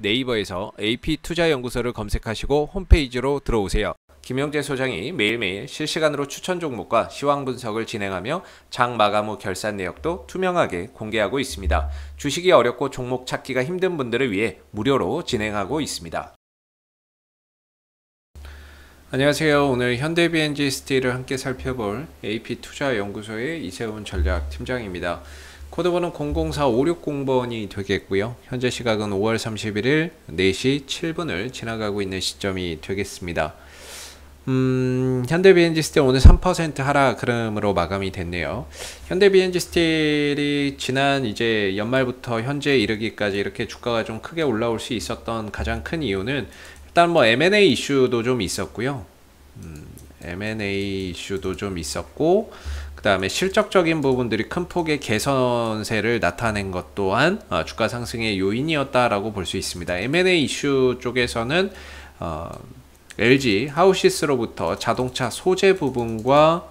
네이버에서 AP투자연구소를 검색하시고 홈페이지로 들어오세요. 김용재 소장이 매일매일 실시간으로 추천 종목과 시황 분석을 진행하며 장 마감 후 결산 내역도 투명하게 공개하고 있습니다. 주식이 어렵고 종목 찾기가 힘든 분들을 위해 무료로 진행하고 있습니다. 안녕하세요. 오늘 현대비앤지스틸을 함께 살펴볼 AP투자연구소의 이세훈 전략팀장입니다. 코드번호는 004560번이 되겠고요. 현재 시각은 5월 31일 4시 7분을 지나가고 있는 시점이 되겠습니다. 현대비앤지스틸 오늘 3% 하락 흐름으로 마감이 됐네요. 현대비앤지스틸이 지난 이제 연말부터 현재 이르기까지 이렇게 주가가 좀 크게 올라올 수 있었던 가장 큰 이유는 일단 뭐 M&A 이슈도 좀 있었고요. M&A 이슈도 좀 있었고, 그 다음에 실적적인 부분들이 큰 폭의 개선세를 나타낸 것 또한 주가 상승의 요인이었다라고 볼 수 있습니다. M&A 이슈 쪽에서는 LG 하우시스로부터 자동차 소재 부분과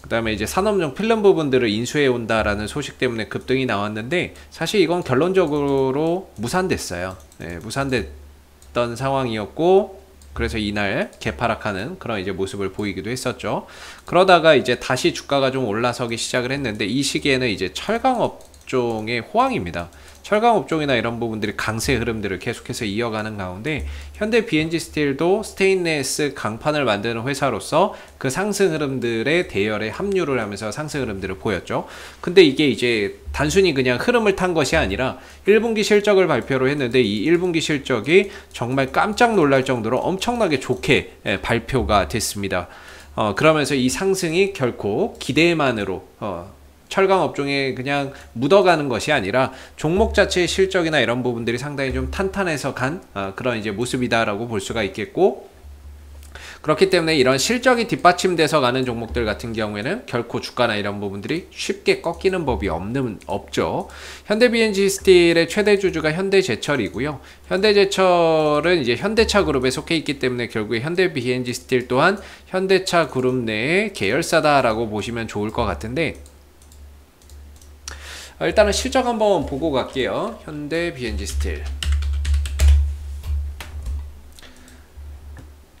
그 다음에 이제 산업용 필름 부분들을 인수해 온다라는 소식 때문에 급등이 나왔는데, 사실 이건 결론적으로 무산됐어요. 네, 무산됐던 상황이었고, 그래서 이날 개파락하는 그런 이제 모습을 보이기도 했었죠. 그러다가 이제 다시 주가가 좀 올라서기 시작을 했는데, 이 시기에는 이제 철강업종의 호황입니다. 철강업종이나 이런 부분들이 강세 흐름들을 계속해서 이어가는 가운데, 현대비앤지스틸도 스테인레스 강판을 만드는 회사로서 그 상승 흐름들의 대열에 합류를 하면서 상승 흐름들을 보였죠. 근데 이게 이제 단순히 그냥 흐름을 탄 것이 아니라 1분기 실적을 발표로 했는데, 이 1분기 실적이 정말 깜짝 놀랄 정도로 엄청나게 좋게 발표가 됐습니다. 그러면서 이 상승이 결코 기대만으로 철강업종에 그냥 묻어가는 것이 아니라 종목 자체의 실적이나 이런 부분들이 상당히 좀 탄탄해서 간 그런 이제 모습이다라고 볼 수가 있겠고, 그렇기 때문에 이런 실적이 뒷받침돼서 가는 종목들 같은 경우에는 결코 주가나 이런 부분들이 쉽게 꺾이는 법이 없죠. 현대비앤지스틸의 최대 주주가 현대제철이고요. 현대제철은 이제 현대차그룹에 속해 있기 때문에 결국에 현대비앤지스틸 또한 현대차그룹 내의 계열사다라고 보시면 좋을 것 같은데, 일단은 실적 한번 보고 갈게요. 현대비앤지스틸,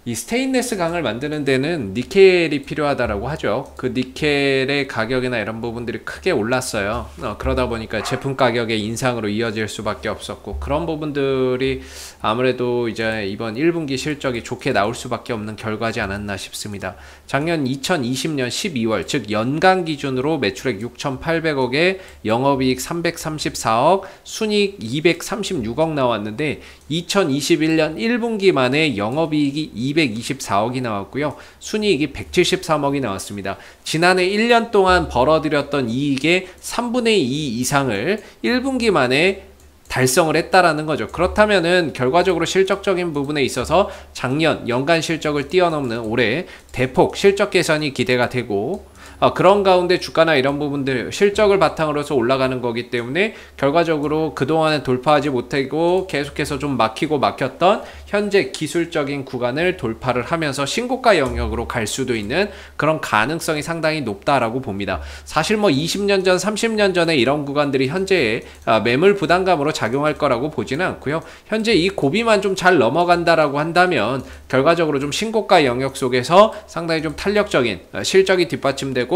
이 스테인레스 강을 만드는 데는 니켈이 필요하다라고 하죠. 그 니켈의 가격이나 이런 부분들이 크게 올랐어요. 그러다 보니까 제품 가격의 인상으로 이어질 수밖에 없었고, 그런 부분들이 아무래도 이제 이번 1분기 실적이 좋게 나올 수밖에 없는 결과지 않았나 싶습니다. 작년 2020년 12월, 즉 연간 기준으로 매출액 6,800억에 영업이익 334억, 순이익 236억 나왔는데, 2021년 1분기 만에 영업이익이 224억이 나왔고요. 순이익이 173억이 나왔습니다. 지난해 1년 동안 벌어들였던 이익의 3분의 2 이상을 1분기 만에 달성을 했다라는 거죠. 그렇다면은 결과적으로 실적적인 부분에 있어서 작년 연간 실적을 뛰어넘는 올해 대폭 실적 개선이 기대가 되고, 그런 가운데 주가나 이런 부분들 실적을 바탕으로 해서 올라가는 거기 때문에 결과적으로 그동안에 돌파하지 못하고 계속해서 좀 막혔던 현재 기술적인 구간을 돌파를 하면서 신고가 영역으로 갈 수도 있는 그런 가능성이 상당히 높다라고 봅니다. 사실 뭐 20년 전, 30년 전에 이런 구간들이 현재의 매물 부담감으로 작용할 거라고 보지는 않고요. 현재 이 고비만 좀 잘 넘어간다라고 한다면 결과적으로 좀 신고가 영역 속에서 상당히 좀 탄력적인 실적이 뒷받침되고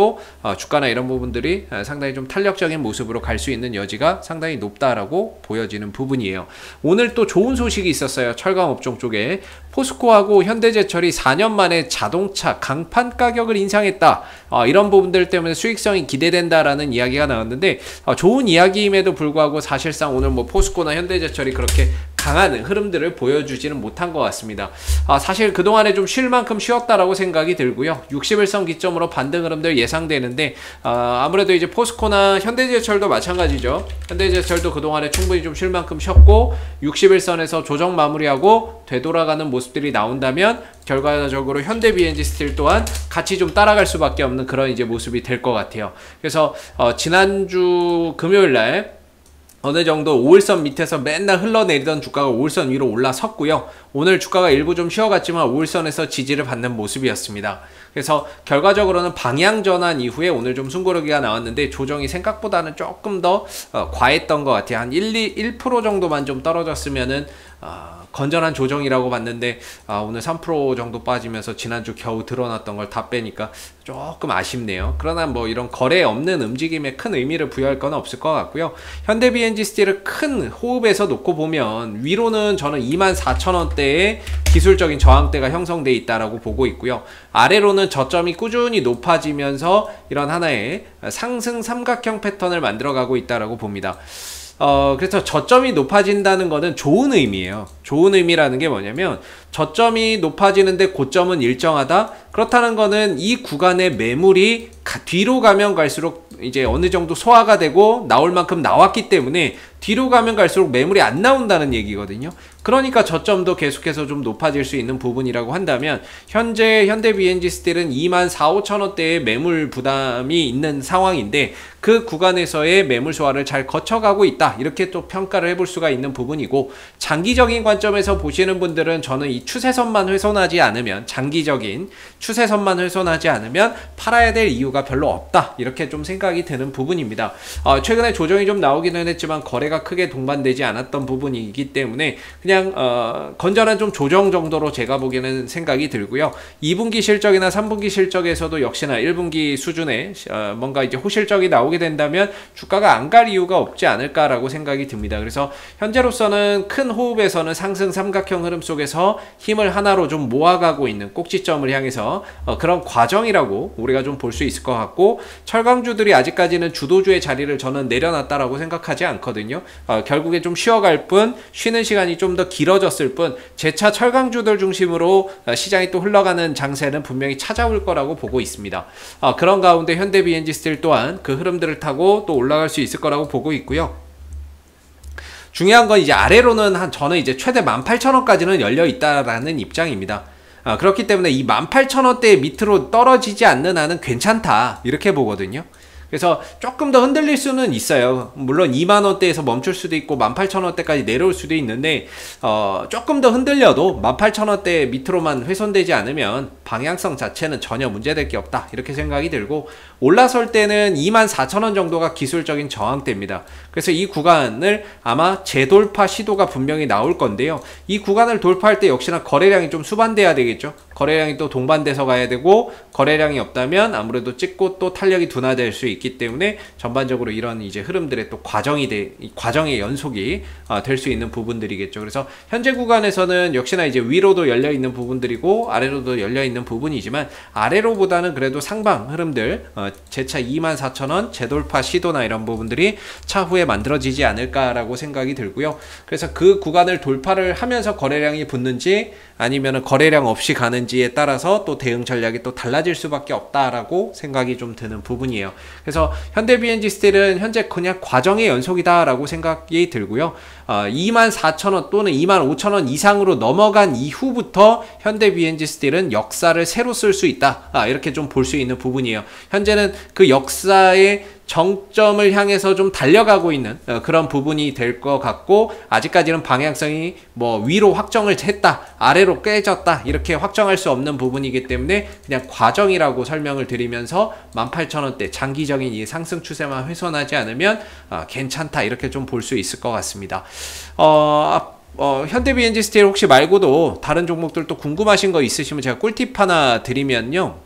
주가나 이런 부분들이 상당히 좀 탄력적인 모습으로 갈 수 있는 여지가 상당히 높다라고 보여지는 부분이에요. 오늘 또 좋은 소식이 있었어요. 철강업종 쪽에 포스코하고 현대제철이 4년 만에 자동차 강판 가격을 인상했다. 이런 부분들 때문에 수익성이 기대된다라는 이야기가 나왔는데, 좋은 이야기임에도 불구하고 사실상 오늘 뭐 포스코나 현대제철이 그렇게 강한 흐름들을 보여주지는 못한 것 같습니다. 사실 그동안에 좀 쉴 만큼 쉬었다라고 생각이 들고요. 61선 기점으로 반등 흐름들 예상되는데, 아무래도 이제 포스코나 현대제철도 마찬가지죠. 현대제철도 그동안에 충분히 좀 쉴 만큼 쉬었고, 61선에서 조정 마무리하고 되돌아가는 모습들이 나온다면 결과적으로 현대비앤지스틸 또한 같이 좀 따라갈 수밖에 없는 그런 이제 모습이 될 것 같아요. 그래서 지난주 금요일날 어느 정도 5일선 밑에서 맨날 흘러내리던 주가가 5일선 위로 올라섰고요. 오늘 주가가 일부 좀 쉬어갔지만 5일선에서 지지를 받는 모습이었습니다. 그래서 결과적으로는 방향 전환 이후에 오늘 좀 숨고르기가 나왔는데 조정이 생각보다는 조금 더 과했던 것 같아요. 한 1% 정도만 좀 떨어졌으면은 건전한 조정이라고 봤는데 오늘 3% 정도 빠지면서 지난주 겨우 드러났던 걸 다 빼니까 조금 아쉽네요. 그러나 뭐 이런 거래 없는 움직임에 큰 의미를 부여할 건 없을 것 같고요. 현대비앤지스틸을 큰 호흡에서 놓고 보면 위로는 저는 24,000원대에 기술적인 저항대가 형성돼 있다라고 보고 있고요. 아래로는 저점이 꾸준히 높아지면서 이런 하나의 상승 삼각형 패턴을 만들어가고 있다라고 봅니다. 그래서 저점이 높아진다는 거는 좋은 의미예요. 좋은 의미라는 게 뭐냐면 저점이 높아지는데 고점은 일정하다. 그렇다는 거는 이 구간의 매물이 뒤로 가면 갈수록 이제 어느 정도 소화가 되고 나올 만큼 나왔기 때문에 뒤로 가면 갈수록 매물이 안 나온다는 얘기거든요. 그러니까 저점도 계속해서 좀 높아질 수 있는 부분이라고 한다면 현재 현대비앤지스틸은 24,000~25,000원대의 매물 부담이 있는 상황인데 그 구간에서의 매물 소화를 잘 거쳐가고 있다. 이렇게 또 평가를 해볼 수가 있는 부분이고 장기적인 관점에서 보시는 분들은 저는 이 추세선만 훼손하지 않으면 장기적인 추세선만 훼손하지 않으면 팔아야 될 이유가 별로 없다. 이렇게 좀 생각이 드는 부분입니다. 최근에 조정이 좀 나오기는 했지만 거래가 크게 동반되지 않았던 부분이기 때문에 그냥 건전한 좀 조정 정도로 제가 보기에는 생각이 들고요. 2분기 실적이나 3분기 실적에서도 역시나 1분기 수준의 뭔가 이제 호실적이 나오게 된다면 주가가 안 갈 이유가 없지 않을까라고 생각이 듭니다. 그래서 현재로서는 큰 호흡에서는 상승 삼각형 흐름 속에서 힘을 하나로 좀 모아가고 있는 꼭지점을 향해서 그런 과정이라고 우리가 좀 볼 수 있을 것 같고 철강주들이 아직까지는 주도주의 자리를 저는 내려놨다라고 생각하지 않거든요. 결국에 좀 쉬어갈 뿐 쉬는 시간이 좀 더 길어졌을 뿐 재차 철강주들 중심으로 시장이 또 흘러가는 장세는 분명히 찾아올 거라고 보고 있습니다. 그런 가운데 현대비앤지스틸 또한 그 흐름들을 타고 또 올라갈 수 있을 거라고 보고 있고요. 중요한 건 이제 아래로는 저는 이제 최대 18,000원까지는 열려있다라는 입장입니다. 그렇기 때문에 이 18,000원대 밑으로 떨어지지 않는 한은 괜찮다 이렇게 보거든요. 그래서 조금 더 흔들릴 수는 있어요. 물론 2만원대에서 멈출 수도 있고 18,000원대까지 내려올 수도 있는데 조금 더 흔들려도 18,000원대 밑으로만 훼손되지 않으면 방향성 자체는 전혀 문제될 게 없다 이렇게 생각이 들고 올라설 때는 24,000원 정도가 기술적인 저항대입니다. 그래서 이 구간을 아마 재돌파 시도가 분명히 나올 건데요. 이 구간을 돌파할 때 역시나 거래량이 좀 수반돼야 되겠죠. 거래량이 또 동반돼서 가야 되고 거래량이 없다면 아무래도 찍고 또 탄력이 둔화될 수 있기 때문에 전반적으로 이런 이제 흐름들의 또 과정의 연속이 될 수 있는 부분들이겠죠. 그래서 현재 구간에서는 역시나 이제 위로도 열려 있는 부분들이고 아래로도 열려 있는 부분이지만 아래로보다는 그래도 상방 흐름들 재차 24,000원 재돌파 시도나 이런 부분들이 차후에 만들어지지 않을까라고 생각이 들고요. 그래서 그 구간을 돌파를 하면서 거래량이 붙는지 아니면은 거래량 없이 가는지에 따라서 또 대응 전략이 또 달라질 수밖에 없다라고 생각이 좀 드는 부분이에요. 그래서 현대비앤지스틸은 현재 그냥 과정의 연속이다라고 생각이 들고요. 24,000원 또는 25,000원 이상으로 넘어간 이후부터 현대비앤지스틸은 역사를 새로 쓸 수 있다. 이렇게 좀 볼 수 있는 부분이에요. 현재는 그 역사의 정점을 향해서 좀 달려가고 있는 그런 부분이 될 것 같고 아직까지는 방향성이 뭐 위로 확정을 했다 아래로 깨졌다 이렇게 확정할 수 없는 부분이기 때문에 그냥 과정이라고 설명을 드리면서 18,000원대 장기적인 이 상승 추세만 훼손하지 않으면 괜찮다 이렇게 좀 볼 수 있을 것 같습니다. 현대비앤지스틸 혹시 말고도 다른 종목들 또 궁금하신 거 있으시면 제가 꿀팁 하나 드리면요.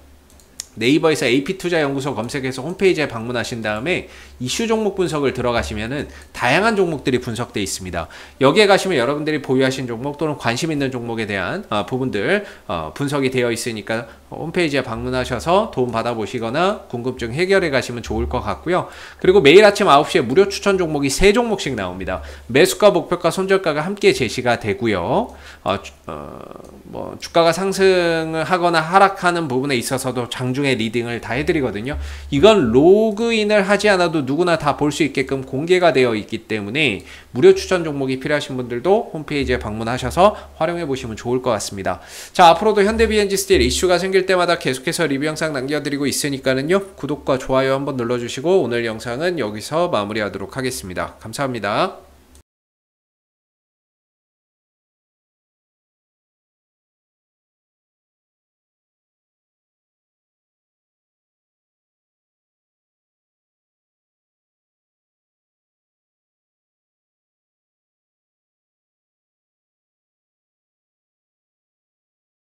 네이버에서 AP투자연구소 검색해서 홈페이지에 방문하신 다음에 이슈 종목 분석을 들어가시면은 다양한 종목들이 분석되어 있습니다. 여기에 가시면 여러분들이 보유하신 종목 또는 관심 있는 종목에 대한 부분들 분석이 되어 있으니까 홈페이지에 방문하셔서 도움 받아보시거나 궁금증 해결해 가시면 좋을 것 같고요. 그리고 매일 아침 9시에 무료 추천 종목이 3종목씩 나옵니다. 매수가, 목표가, 손절가가 함께 제시가 되고요. 주가가 상승하거나 하락하는 부분에 있어서도 장중에 리딩을 다 해드리거든요. 이건 로그인을 하지 않아도 누구나 다 볼 수 있게끔 공개가 되어 있기 때문에 무료 추천 종목이 필요하신 분들도 홈페이지에 방문하셔서 활용해 보시면 좋을 것 같습니다. 자, 앞으로도 현대비앤지스틸 이슈가 생길 때마다 계속해서 리뷰 영상 남겨드리고 있으니까요. 구독과 좋아요 한번 눌러주시고 오늘 영상은 여기서 마무리하도록 하겠습니다. 감사합니다.